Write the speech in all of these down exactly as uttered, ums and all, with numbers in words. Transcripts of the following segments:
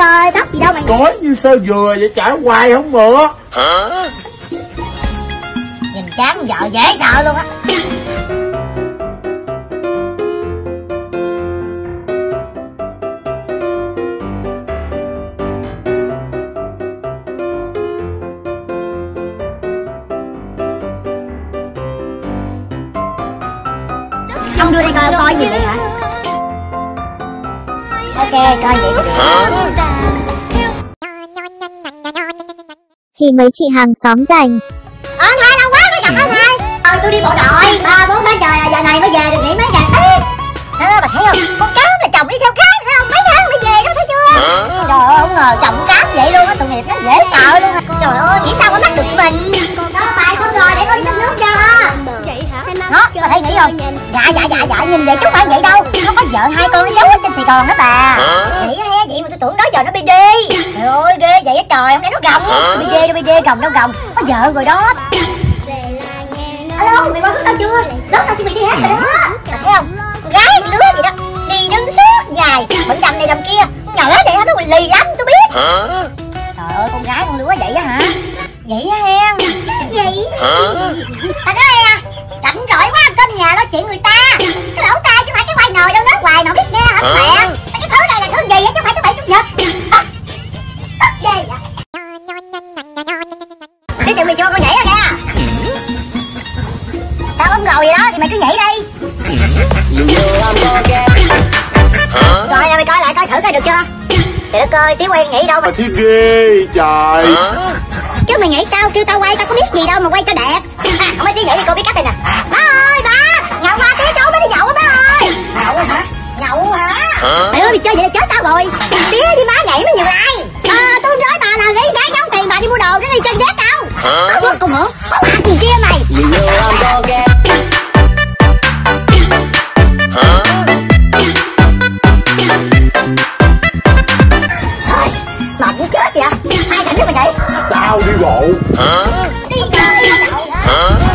trời, tóc gì đâu mày gói như sơ dừa vậy, chả hoài không mửa. Hả? Nhìn chán vợ dễ sợ luôn á. Ông đưa đây coi coi gì vậy hả? Ok, coi vậy đi. Thì mấy chị hàng xóm rảnh. Ờ, Thái lâu quá mới gặp anh Thái. Ờ, tôi đi bộ đội ba bốn tháng trời, giờ này mới về được nghỉ mấy ngày tết. Đó, bà thấy không? Con cám là chồng đi theo cám, thấy không? Mấy tháng mới về đâu, thấy chưa? Trời ơi, không ngờ chồng cám vậy luôn á, tội nghiệp nó dễ sợ luôn. Trời ơi, nghĩ sao mà bắt được mình. Đó, bài xong rồi, để con xin nước cho. Nó, bà thấy nghĩ không? Dạ, dạ, dạ, dạ, nhìn vậy chứ không phải vậy đâu. Nó có vợ hai con nó giấu ở trên Sài Gòn đó bà. Nghĩ nghe vậy mà tôi tưởng đó giờ nó bị đi. Trời ơi, ghê vậy á trời, hôm nay nó gồng. Bị đi, nó bị đi, gồng đâu gồng. Có vợ rồi đó. Alo, mày qua nước tao chưa? Nước tao chuẩn bị đi hết rồi đó. Bà thấy không? Con gái đứa gì đó, đi đứng suốt ngày, bận đầm này đầm kia. Nhỡ này nó bị lì lắm, tôi biết. Trời ơi, con gái con lứa vậy á hả? Vậy á hen? Gì? Bà nói em rảnh rỗi quá ăn cơm nhà nói chuyện người ta. Cái lỗ tai chứ phải cái quai nồi đâu nói hoài nào biết nghe hả mẹ. Cái thứ này là thứ gì vậy chứ phải thứ bảy chủ nhật. Tức ghê vậy. Cái chuẩn bị cho con nhảy rồi nha. Tao ấm ngồi gì đó thì mày cứ nhảy đi. Rồi nè mày coi lại coi thử coi được chưa. Trời đất ơi, Tiếu Quen nhảy đâu mà thấy ghê trời. Chứ mày nghĩ sao kêu tao quay tao có biết gì đâu mà quay cho đẹp. À, không phải tí nhảy đi cô biết cách đây nè. Má ơi ba, nhậu ba tí trốn mới đi nhậu á má ơi. Nhậu hả? Nhậu hả? Mày ơi mày chơi vậy là chết tao rồi. Tía với má nhảy mới nhiều ai. À, tôi nói bà là nghĩ sáng giấu tiền bà đi mua đồ nó đi chân ghét tao. Tao quên cùng hả? Có bà gì kia mày. Mệt muốn chết vậy. Ai cảnh cho mày vậy? Tao đi bộ.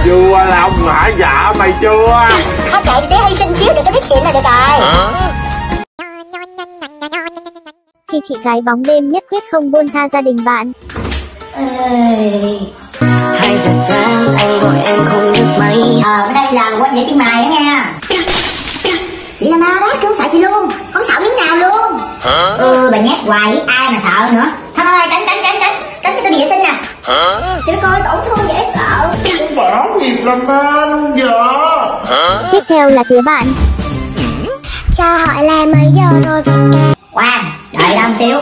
Chưa là ông hả? Dạ mày chưa? Không kệ tí hy sinh xíu được cái biết xịn này được rồi. Khi chị gái bóng đêm nhất quyết không buông tha gia đình bạn. Hai giờ sáng anh gọi em không nhấc máy. Ờ, đây là quên dậy chân mày đó nha. Chị là ma đó, cứ không sợ chị luôn, không sợ miếng nào luôn. Ừ, bà nhát hoài với ai mà sợ nữa. Thôi thôi, tránh tránh tránh tránh, tránh cho tôi bị vệ sinh nè. Chị coi tổn thương dễ sợ. Con bảo nghiệp làm ma luôn giờ. Tiếp theo là tía bạn. Cho hỏi là mấy giờ rồi vậy ca? Khoan, đợi tao một xíu.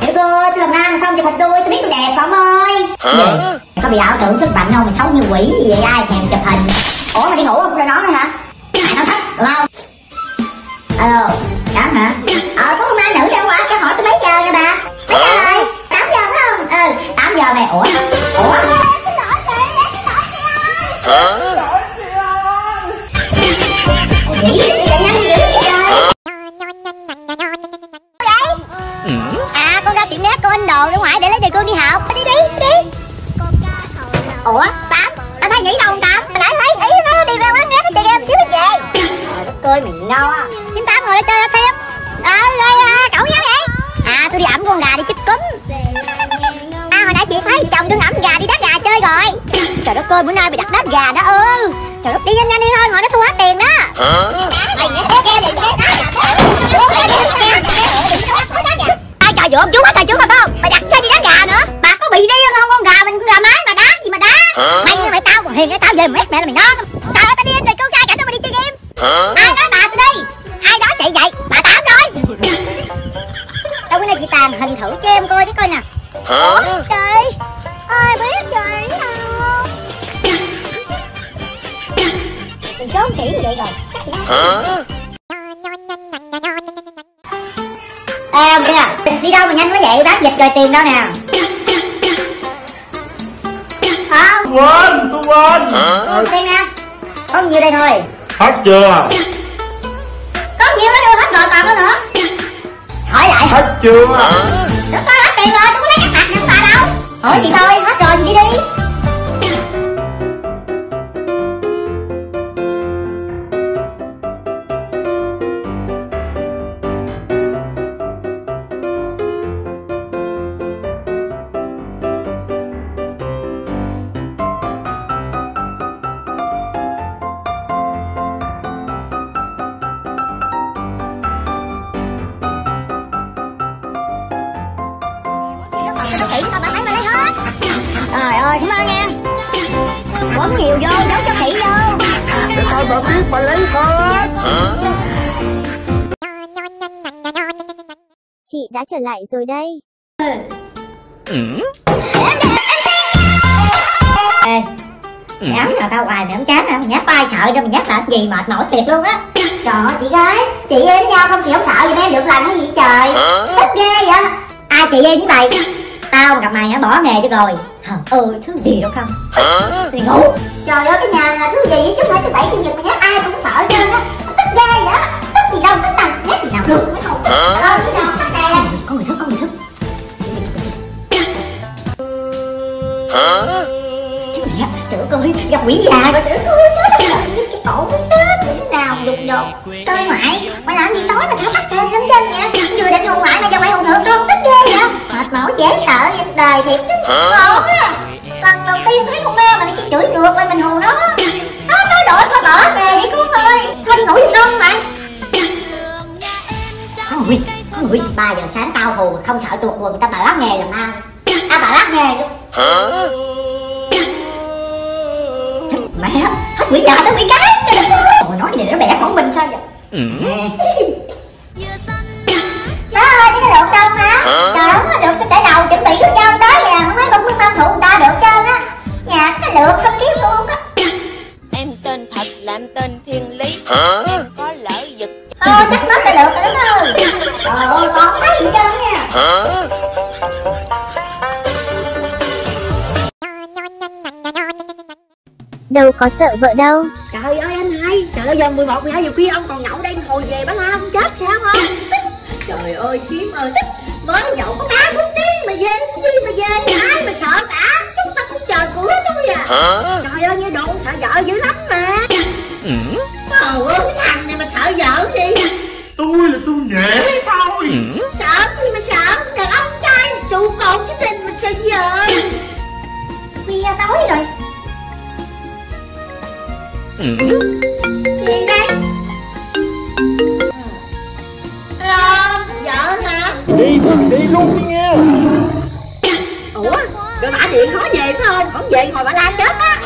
Tiểu cô, tôi làm ma xong chụp hình tôi, tôi biết tôi đẹp không ơi. Mày có bị ảo tưởng sức mạnh không? Mày xấu như quỷ gì vậy, ai thèm chụp hình. Ủa mày đi ngủ không? Rồi nói nữa hả? Mày tao thích, được không? Alo, cám hả? Ờ, có con ma nữ đâu hả? Cái hỏi tôi mấy giờ nè bà? Mấy giờ rồi? tám giờ phải không? Ừ, tám giờ này. Ủa? Ủa? Xin lỗi chị, xin lỗi chị ơi. Xin lỗi chị ơi. Ủa nghĩ gì vậy? Nhanh dữ vậy trời. Đâu vậy? À, con ra tiệm nét con in đồ ra ngoài để lấy đề cương đi học. Đi đi, đi. Ủa? Tám? Bà thấy nghĩ đâu không Tám? Bà nãy thấy ý nó đi ra quán nét nó chơi game xíu nó về. Trời đất ơi, mày no. Chính Tám ngồi đây chơi ra thêm. Ờ, rồi cậu nhớ vậy? À, tôi đi ẩm con gà đi chích cúm. À, hồi nãy chị thấy chồng đừng ẩm gà đi đá gà chơi rồi. Trời đất ơi, bữa nay bị đặt đá gà đó ư. Trời đất, đi nhanh nhanh đi thôi, ngồi nó thu hết tiền đó. Ai trời dụ ông chú hết rồi chú rồi phải không? Mày đặt chơi đi đá gà nữa. Bà có bị đi không? Con gà mình con gà mái mà đá gì mà đá. Mày như mày tao còn hiền, tao về mày ép mẹ là mày ngon. Trời ơi, tao đi anh rồi, con trai cả cho mày đi chơi game. Ai nói bà tôi đi? Ai đó chạy vậy? Bà Tám rồi. Đâu bữa nay chị tàn hình thử cho em coi cái coi nè. Ủa trời, ai biết trời không? Mình trốn kỹ như vậy rồi. Ê ông kia, đi đâu mà nhanh quá vậy? Bán dịch rồi tiền đâu nè? Không. Quên, tôi quên. Tiền nè, không nhiều đây thôi. Hết chưa? Có nhiều nó đưa hết rồi còn có nữa. Hỏi lại. Hết chưa? Được coi hết tiền rồi, tôi có lấy các mặt nhân bà đâu. Hỏi chị thôi, hết rồi chị đi. thị thôi, bà lấy bà lấy hết. Trời ơi, cảm ơn em. Bấm nhiều vô, giấu cho thị vô. Để coi bà biết bà lấy hết. Chị đã trở lại rồi đây. Ê, mày ấm nào tao hoài mày không chán hả? Mày nhát tay sợ đâu, mày nhát làm gì mệt mỏi thiệt luôn á. Trời ơi chị gái, chị em nhau không chị không sợ gì mấy em được làm cái gì trời. Tức ghê vậy. Ai chị em với mày? Tao mà gặp mày hả bỏ nghề cho rồi. Hờ ơi thứ gì đâu không. Thì ngủ. Trời ơi cái nhà là thứ gì chứ không phải thứ bảy chủ nhật mà nhát ai cũng sợ hết trơn á. Tức ghê vậy. Tức gì đâu, tức tao nhát gì nào được mới không. Trời ơi cái nào tắt đèn. Có người thức, có người thức. Chứ mẹ, trời ơi, gặp quỷ già rồi trời ơi. Cái cổ nó chết như thế nào đục đột. Tôi ngoại, mày làm gì tối mà sao tắt đèn lắm chân vậy? Chưa định hồn ngoại mà giờ mày hồn thượng luôn, tức ghê vậy. Mệt mỏi dễ sợ vậy đời thiệt chứ. Ổn á. Lần đầu tiên thấy con ma mà nó chỉ chửi ngược lên mình hồn nó. Nó nói đổi thôi bỏ về đi cứu ơi. Thôi đi ngủ giùm con mày. Ôi, ôi, ba giờ sáng tao hù không sợ tuột quần tao bà lát nghề làm ăn. À bà lát nghề luôn. Hả? Mẹ, hết quỷ già tới quỷ cái. Ôi nói cái này nó bẻ khổ mình sao vậy? Ừ. Má ơi, cái lượt đâu má? Trời ơi, cái lượt sẽ để đầu chuẩn bị giúp cho ông tới nè, không mấy cũng không tham thụ người ta được trơn á. Nhà nó lượt không kiếm luôn á. Em tên thật là em tên Thiên Lý. Em có lỡ giật. Thôi chắc mất cái lượt rồi đúng không? Trời ơi, con không thấy gì trơn nha. Đâu có sợ vợ đâu. Trời ơi anh hai, trời ơi giờ mười một, mười hai giờ khuya ông còn nhậu đang hồi về bác la không chết sao không? Trời ơi kiếm ơi, mới nhậu có ba phút đi mà về cái gì mà về ai mà sợ cả, chúng ta cũng chờ của tôi à. Trời ơi nghe đồn sợ vợ dữ lắm mà. Trời ơi cái thằng này mà sợ vợ gì? Tôi là tôi nể thôi. Sợ gì mà sợ, đàn ông trai trụ cột với mình mình sợ vợ. Khuya tối rồi. Ừ. Gì đây? Alo, vợ hả? Đi, đi luôn đi nha. Ủa, rồi bả điện khó về phải không? Không về hồi bả la chết á.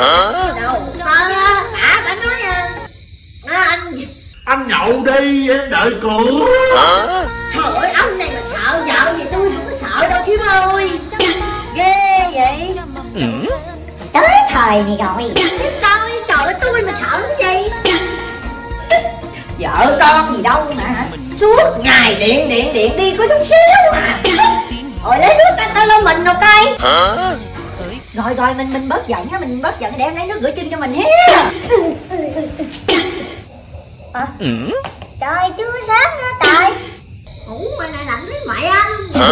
Đâu, con á, bả bả nói à, anh anh nhậu đi, em đợi cửa. Trời ơi, ông này mà sợ vợ thì tôi không có sợ đâu thím ơi. Ghê vậy. Ừ. Tới thời này rồi. Thím coi. Trời ơi tôi mà sợ cái gì. Vợ con gì đâu mà hả? Suốt ngày điện điện điện đi có chút xíu mà. Rồi lấy nước anh ta lên mình rồi tay. Rồi rồi mình mình bớt giận á, mình bớt giận để em lấy nước rửa chân cho mình hé. À, trời chưa sáng nữa trời. Ngủ mà lại lạnh thấy mẹ anh.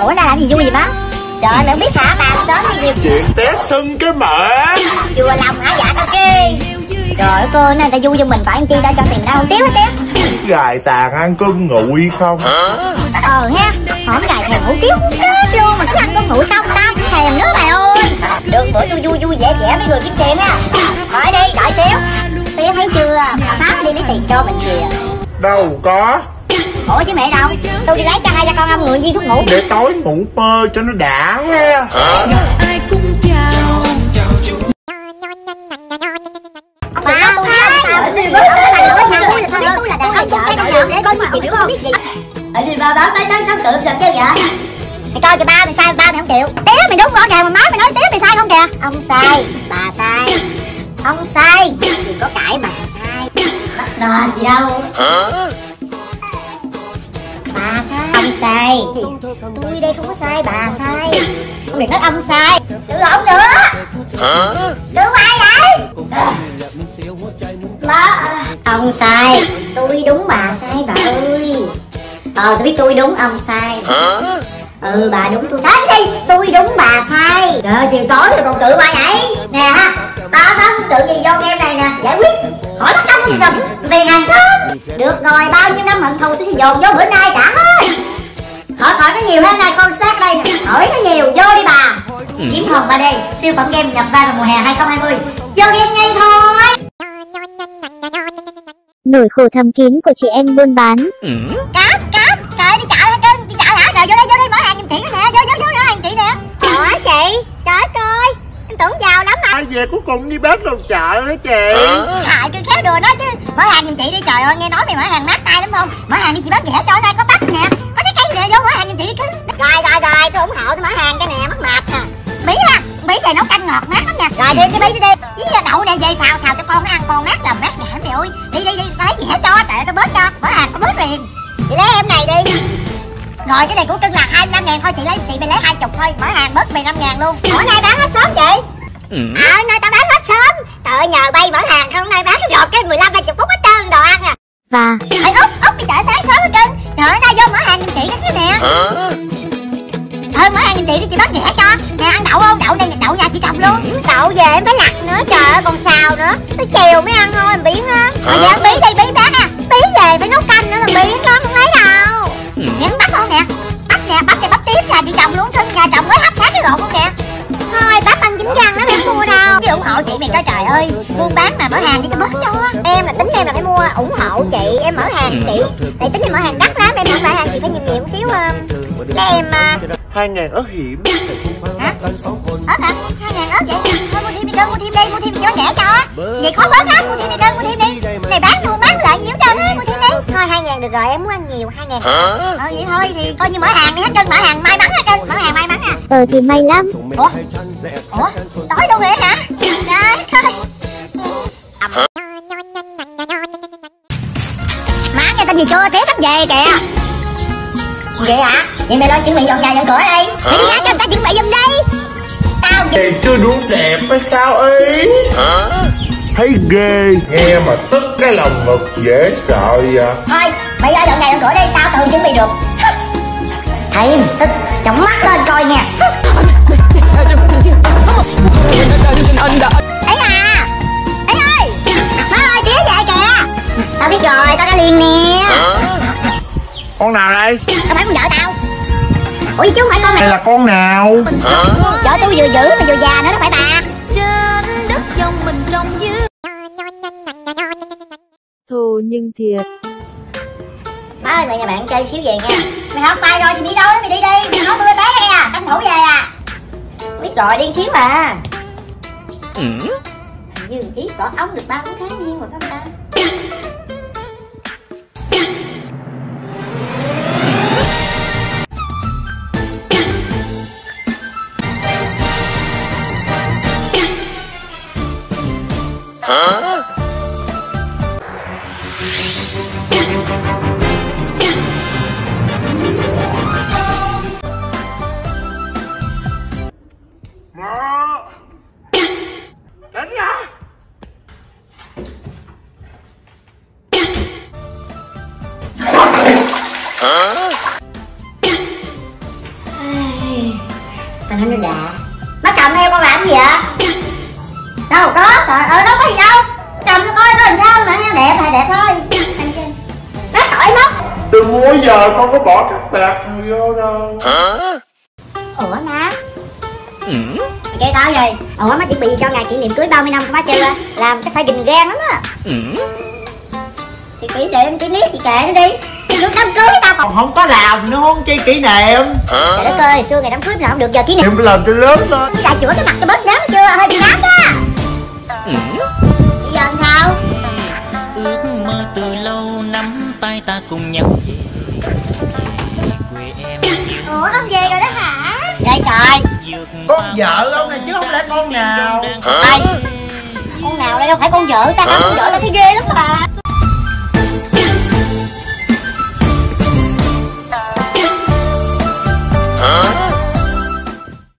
Ủa này làm gì vui vậy má? Trời ơi mày không biết hả bà sớm đi gì? Chuyện té sưng cái mẹ. Vừa lòng hả dạ tao kê. Trời ơi cô này ta vui cho mình phải ăn chi ta cho tiền đâu tiếu hết tiếu. Gài tàn ăn cơm nguội không? Ờ ha, hổng gài thèm hủ tiếu hết luôn mà cứ ăn cơm nguội không tao cũng thèm nữa bà ơi. Được bữa tôi vui vui vẻ vẻ mấy người kiếm tiền á. Hỏi đi, đợi xíu. Tiếu thấy chưa? Má đi lấy tiền cho mình kìa. Đâu có. Ủa chứ mẹ đâu? Tôi đi lấy cho hai cha con ông người viên thuốc ngủ. Để tối ngủ mơ cho nó đã ha. Ai cũng chào. Ba tôi sao? Tôi là đàn ông trai đàn ông để coi chị hiểu không? Biết gì? Ở đi ba bám tới sáng sớm tự giật chứ vậy. Mày coi cho ba mày sai ba mày không chịu. Tía mày đúng rõ ràng mà má mày nói tía mày sai không kìa. Ông sai, bà sai. Ông sai, đừng có cãi bà sai. Bắt đền gì đâu. Bà sai, ông sai. Tôi đây không có sai, bà sai. Không được nói ông sai. Tự lộn nữa. Tự ai vậy? Bà, ông sai. Tôi đúng, bà sai bà ơi. Ờ, tôi biết tôi đúng, ông sai. Ừ, bà đúng, tôi sai đi. Tôi đúng, bà sai. Trời ơi, chiều tối rồi còn tự ai vậy? Nè ha, ba tao tự gì vô game này nè, giải quyết. Hỏi bắt ông không sụm, về hàng xóm. Được rồi, bao nhiêu năm hận thù tôi sẽ dồn vô bữa nay đã hết. Hỏi hỏi nó nhiều hơn này, con sát đây nè. Hỏi nó nhiều, vô đi bà. Kiếm hồn bà đi. siêu phẩm game nhập vai vào mùa hè hai không hai không. Vô game ngay thôi. Nỗi khổ thầm kín của chị em buôn bán. Ừ. Cáp, cáp, trời đi chạy ra cưng, đi chạy hả? Trời vô đây, vô đây mở hàng giùm chị nữa nè, vô vô vô mở hàng chị nè. Trời ơi chị, trời ơi coi, em tưởng giàu lắm mà. Ai về cuối cùng đi bán đồ chợ hả chị? Trời cứ khéo đùa nói chứ, mở hàng giùm chị đi trời ơi, nghe nói mày mở hàng mát tay lắm không? Mở hàng đi chị bán rẻ cho hôm nay có tách nè, có trái cây nè, vô mở hàng giùm chị đi cưng. Rồi rồi rồi, tôi ủng hộ tôi mở hàng cái nè, mắc mệt à. Bí ha, bí về nấu canh ngọt mát lắm nè. Rồi đi cái bí đi đi. Với đậu nè về xào xào cho con nó ăn con mát làm mát nhà lắm mày ơi. Đi đi đi, lấy gì hết cho trời tôi bớt cho. Mở hàng tôi bớt liền. Chị lấy em này đi. Rồi cái này của cưng là hai mươi lăm ngàn thôi, chị lấy chị mình lấy hai mươi thôi. Mở hàng bớt mười lăm ngàn luôn. Bữa nay bán hết sớm chị. Ừ. Ờ nay tao bán hết sớm. Trời ơi nhờ bay mở hàng không nay bán được cái mười lăm hai mươi phút hết trơn đồ ăn à. Và trời út út đi chợ sáng sớm hết trơn. Trời ơi nay vô mở hàng giùm chị cái nè. Thôi mở hàng giùm chị đi chị bán rẻ cho. Nè ăn đậu không? Đậu này đậu nhà chị trồng luôn. Đậu về em phải lặt nữa trời ơi còn xào nữa. Tới chiều mới ăn thôi em biến á. Rồi giờ bí đi bí bán à. Bí về phải nấu canh nữa là biến đó không thấy đâu. Em bắt không nè. Bắt nè, bắt thì bắt tiếp nhà chị trồng luôn thân nhà trồng mới hấp sáng cái gọn luôn nè. Thôi bác ăn dính răng đó em mua đâu. Chứ ủng hộ chị mày coi trời ơi. Buôn bán mà mở hàng đi tôi bớt cho. Em là tính em là phải mua ủng hộ chị em mở hàng chị. Tại tính em mở hàng đắt lắm em không phải hàng chị phải nhiều nhiều một xíu hơn. Cái em hai ngàn ớt hiểm. Hả? Ớt hả? Hai ngàn ớt vậy? Thôi mua thêm đi đơn, mua thêm đi, mua thêm đi cho rẻ cho. Vậy khó bớt lắm, mua thêm đi đơn, mua thêm đi. Này bán mua bán lại nhiều trơn á, mua thêm đi. Thôi hai ngàn được rồi, em muốn ăn nhiều hai ngàn. Ờ vậy thôi thì coi như mở hàng đi hết cưng, mở hàng may mắn hết cưng, mở hàng may mắn à. Ờ thì may lắm. Ủa? Ủa? Tối đâu vậy hả? Trời ơi. Má nghe tin gì chưa? Tía sắp về kìa. Vậy hả? Vậy mày lo chuẩn bị dọn nhà dọn cửa đi. Mày đi ra cho người ta chuẩn bị giùm đi. Tao thì chưa đủ đẹp hay sao ấy? Hả? Thấy ghê. Nghe mà tức cái lòng ngực dễ sợ vậy. Thôi mày ra dọn nhà dọn cửa đi. Tao tự chuẩn bị được. Thấy mày tức chóng mắt lên coi nha. Ấy à. Ấy ơi. Má ơi tía về kìa. Tao biết rồi tao đã liền nè. Con nào đây? Tao phải con vợ tao. Ủa chứ không phải con này. Đây là con nào? Vợ tôi vừa dữ mà vừa già nữa đó phải bà. Trên đất dòng mình trong dưới. Thù nhưng thiệt. Má ơi mẹ nhà bạn chơi xíu về nha. Mày học bài rồi thì đi đâu đó mày đi đi. Mày nói mưa bé ra kìa, tranh thủ về à. Biết rồi điên xíu à. Ừ. Như ý cỏ ống được ba bốn tháng nhiên rồi phải không ta? Con có bỏ các bạc vô đâu. Hả? Ủa má. Ừ. Kệ tao vậy. Ủa má chuẩn bị cho ngày kỷ niệm cưới ba mươi năm của má chưa? Làm chắc phải gìn gan lắm á. Ừ. Thì kỷ niệm kỷ niệm thì kệ nó đi. Lúc đám cưới tao còn không có làm nữa không chi kỷ niệm. Trời đất ơi, xưa ngày đám cưới mà không được giờ kỷ niệm. Em làm cho lớn lên. Lại chữa cái mặt cho bớt đám chưa? Hơi bị đám á. Ừ. Bây giờ làm sao? Ước mơ từ lâu nắm tay ta cùng nhau. Ủa ông về rồi đó hả? Vậy trời. Con vợ ông này chứ không lẽ con nào. Con nào đây đâu phải con vợ ta. Con vợ ta thấy ghê lắm mà.